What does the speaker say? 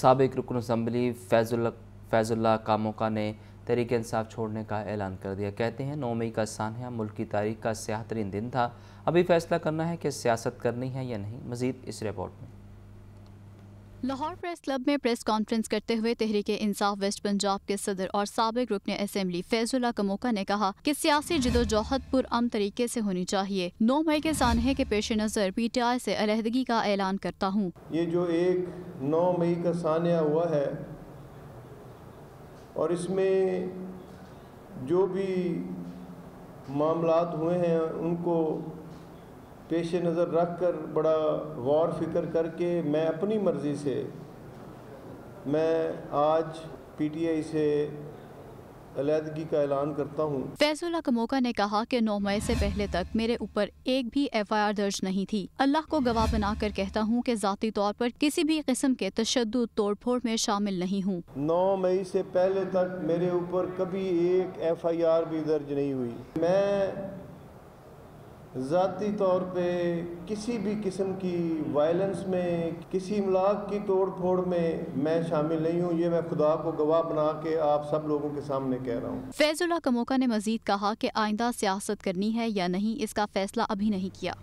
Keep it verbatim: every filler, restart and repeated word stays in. साबिक़ रुकन असम्बली फैज़ुल्लाह फैज़ुल्लाह कामोका ने तहरीक इंसाफ छोड़ने का ऐलान कर दिया। कहते हैं नौ मई का सान्हा मुल्क की तारीख का स्याह तरीन दिन था। अभी फैसला करना है कि सियासत करनी है या नहीं। मज़ीद इस रिपोर्ट में। लाहौर प्रेस क्लब में प्रेस कॉन्फ्रेंस करते हुए तहरीक-ए-इंसाफ वेस्ट पंजाब के सदर और साबिक़ रुकन असेंबली फैज़ुल्लाह कामोका ने कहा कि सियासी जदोजहद पुरअम तरीके से होनी चाहिए। नौ मई के सानहे के पेश नज़र पी टी आई से अलहदगी का ऐलान करता हूँ। ये जो एक नौ मई का सानहा हुआ है और इसमें जो भी मामलात हुए हैं उनको पेश नज़र रख कर बड़ा गौर फिक्र करके मैं अपनी मर्ज़ी से मैं आज पी टी आई से अलहदगी का ऐलान करता हूँ। फैज़ुल्लाह कामोका ने कहा कि नौ मई से पहले तक मेरे ऊपर एक भी एफ आई आर दर्ज नहीं थी। अल्लाह को गवाह बनाकर कहता हूँ कि ज़ाती तौर पर किसी भी किस्म के तशद्दुद तोड़फोड़ में शामिल नहीं हूँ। नौ मई से पहले तक मेरे ऊपर कभी एक एफ आई आर भी दर्ज नहीं हुई। मैं ज़ाती तौर पे किसी भी किस्म की वायलेंस में, किसी इमलाक की तोड़ फोड़ में मैं शामिल नहीं हूँ। ये मैं खुदा को गवाह बना के आप सब लोगों के सामने कह रहा हूँ। फैज़ुल्लाह कामोका ने मज़ीद कहा कि आइंदा सियासत करनी है या नहीं इसका फैसला अभी नहीं किया।